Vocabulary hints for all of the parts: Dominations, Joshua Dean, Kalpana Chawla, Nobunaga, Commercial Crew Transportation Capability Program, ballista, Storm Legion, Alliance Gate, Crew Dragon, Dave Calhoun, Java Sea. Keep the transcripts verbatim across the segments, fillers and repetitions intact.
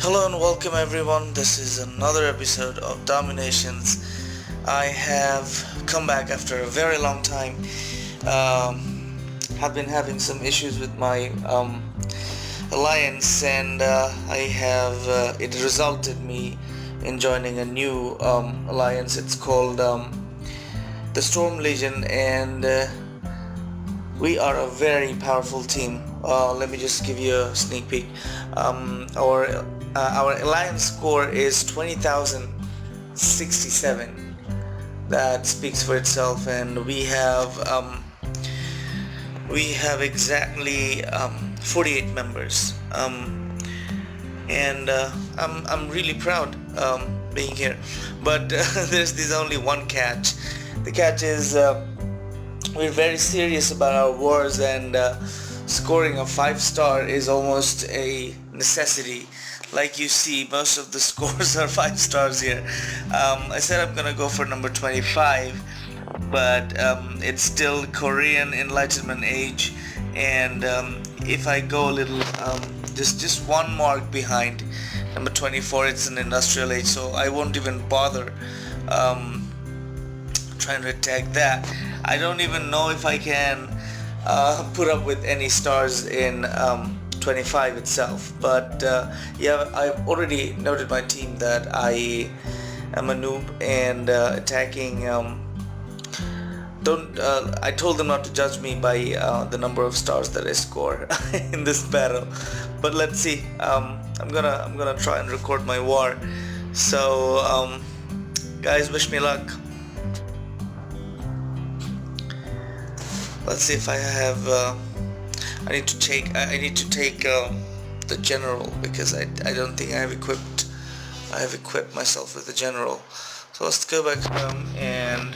Hello and welcome everyone, this is another episode of Dominations. I have come back after a very long time. Um, I've been having some issues with my um, alliance, and uh, I have uh, it resulted me in joining a new um, alliance. It's called um, the Storm Legion, and uh, we are a very powerful team. Uh, let me just give you a sneak peek. Um, our Uh, our alliance score is twenty thousand sixty-seven. That speaks for itself, and we have um, we have exactly um, forty-eight members, um, and uh, I'm I'm really proud um, being here. But uh, there's there's only one catch. The catch is uh, we're very serious about our wars, and uh, scoring a five star is almost a necessity. Like you see, most of the scores are five stars here. Um, I said I'm gonna go for number twenty-five, but um, it's still Korean Enlightenment Age, and um, if I go a little, um, just just one mark behind number twenty-four, it's an industrial age, so I won't even bother um, trying to attack that. I don't even know if I can uh, put up with any stars in Um, twenty-five itself, but uh, yeah, I've already noted my team that I am a noob, and uh, attacking um, don't uh, I told them not to judge me by uh, the number of stars that I score in this battle, but let's see. um, I'm gonna I'm gonna try and record my war, so um, guys, wish me luck. Let's see if I have uh, I need to take I need to take uh, the general, because I, I don't think I have equipped I have equipped myself with the general. So let's go back home and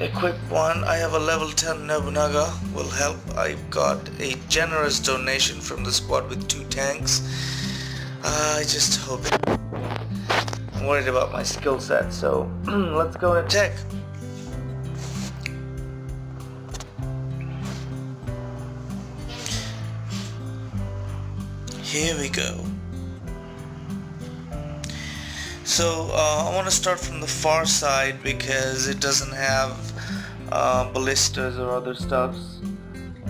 equip one. I have a level ten Nobunaga, will help. I've got a generous donation from the squad with two tanks. Uh, I just hope it. I'm worried about my skill set, so let's go and attack. Here we go. So uh, I want to start from the far side because it doesn't have uh, ballistas or other stuffs.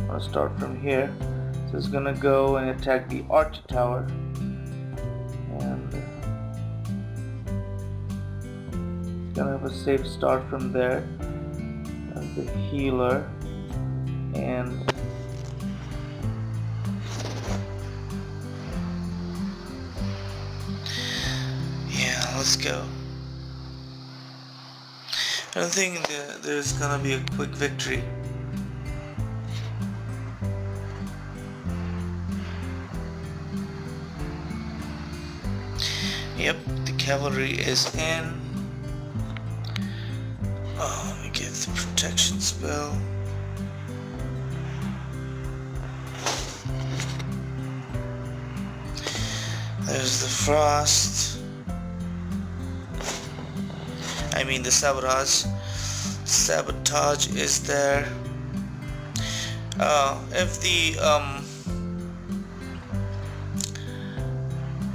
I'll start from here. So it's gonna go and attack the archer tower. And it's gonna have a safe start from there. That's the healer. And let's go. I don't think there's gonna be a quick victory. Yep, the cavalry is in. Oh, let me give the protection spell. There's the frost. I mean the sabotage. Sabotage is there. Uh, if the um,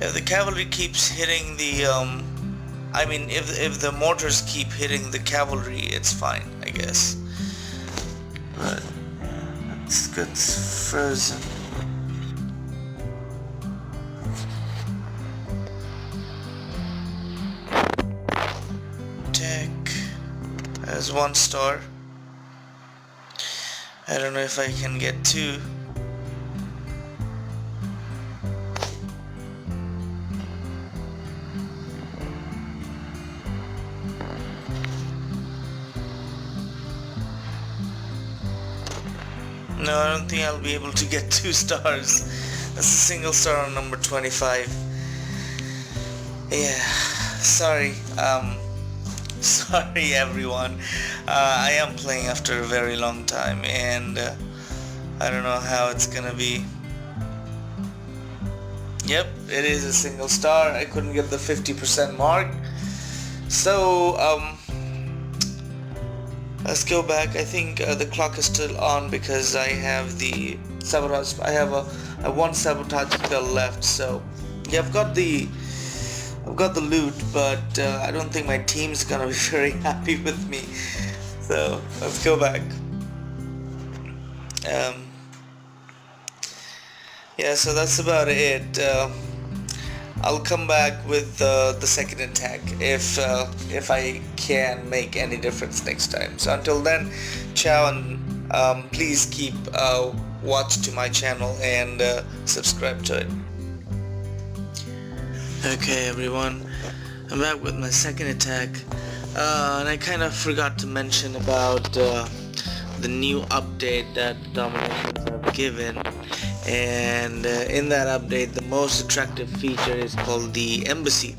if the cavalry keeps hitting the, um, I mean if if the mortars keep hitting the cavalry, it's fine, I guess. But it's good, frozen. There's one star. I don't know if I can get two. No, I don't think I'll be able to get two stars. That's a single star on number twenty-five. Yeah, sorry. Um. Sorry everyone, uh, I am playing after a very long time, and uh, I don't know how it's gonna be. Yep, it is a single star. I couldn't get the fifty percent mark, so um, let's go back. I think uh, the clock is still on because I have the sabotage. I have a, a one sabotage spell left, so Yeah, I've got the I've got the loot, but uh, I don't think my team's gonna be very happy with me. So let's go back. Um, yeah, so that's about it. Uh, I'll come back with uh, the second attack if uh, if I can make any difference next time. So until then, ciao, and um, please keep uh, watch to my channel and uh, subscribe to it. Okay everyone, I'm back with my second attack, uh, and I kind of forgot to mention about uh, the new update that Dominations have given, and uh, in that update the most attractive feature is called the Embassy.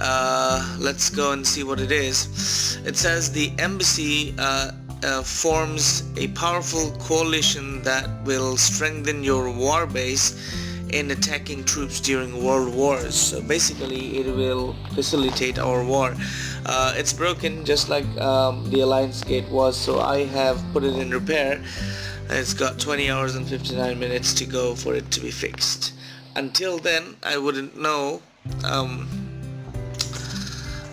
Uh, let's go and see what it is. It says the Embassy uh, uh, forms a powerful coalition that will strengthen your war base in attacking troops during world wars. So basically it will facilitate our war. Uh, it's broken just like um, the Alliance Gate was, so I have put it in repair. It's got twenty hours and fifty-nine minutes to go for it to be fixed. Until then I wouldn't know um,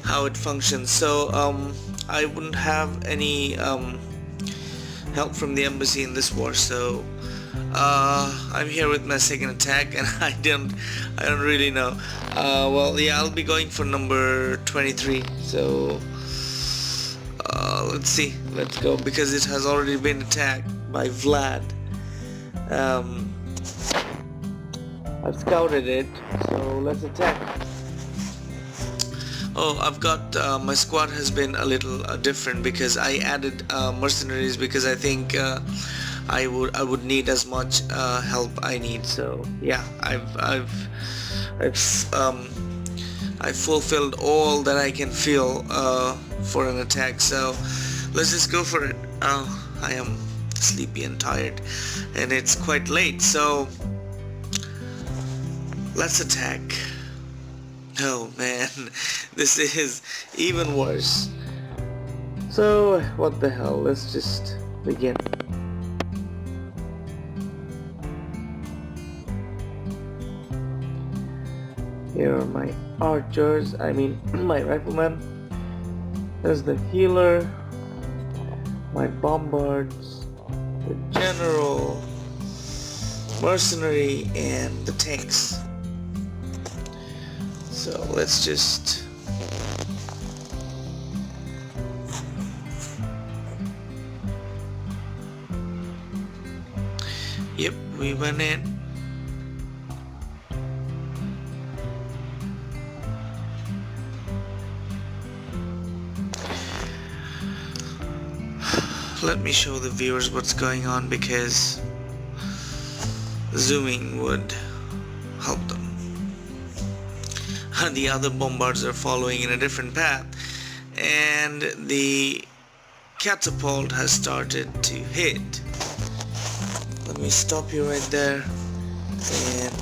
how it functions, so um, I wouldn't have any um, help from the Embassy in this war. So Uh, I'm here with my second attack, and I don't, I don't really know. Uh, well, yeah, I'll be going for number twenty-three. So uh, let's see, let's go, because it has already been attacked by Vlad. Um, I've scouted it, so let's attack. Oh, I've got, uh, my squad has been a little uh, different because I added uh, mercenaries because I think uh, I would I would need as much uh, help I need. So yeah, I've I've I've um I fulfilled all that I can feel uh, for an attack. So let's just go for it. Oh, I am sleepy and tired, and it's quite late. So let's attack. Oh man, this is even worse. So what the hell? Let's just begin. Here are my archers, I mean my rifleman. There's the healer, my bombards, the general, mercenary, and the tanks. So let's just... Yep, we went in. Let me show the viewers what's going on, because zooming would help them. The other bombards are following in a different path, and the catapult has started to hit. Let me stop you right there, and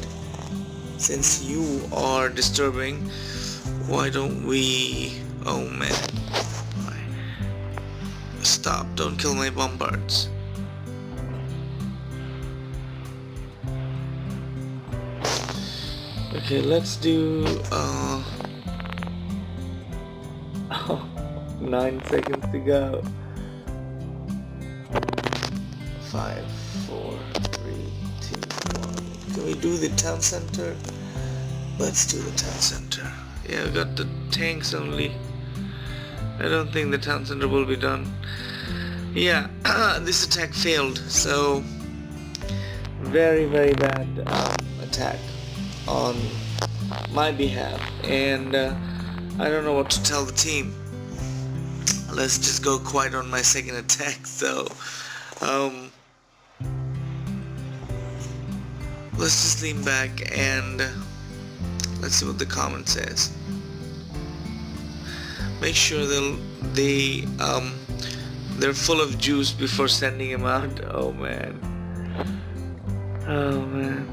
since you are disturbing, why don't we... oh man. Stop, don't kill my bombards. Okay, let's do uh nine seconds to go. Five, four, three, two, one. Can we do the town center? Let's do the town center. Yeah, I got the tanks only. I don't think the town center will be done. Yeah, this attack failed, so very very bad um, attack on my behalf, and uh, I don't know what to tell the team. Let's just go quiet on my second attack. So um, let's just lean back and let's see what the comment says. Make sure they'll, they, um, they're full of juice before sending him out. Oh man. Oh man.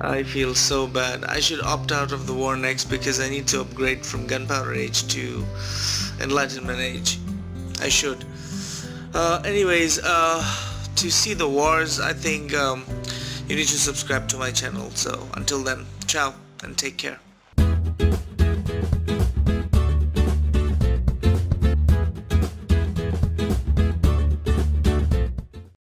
I feel so bad. I should opt out of the war next, because I need to upgrade from Gunpowder Age to Enlightenment Age. I should. Uh, anyways, uh, to see the wars, I think um, you need to subscribe to my channel. So until then, ciao. Then take care.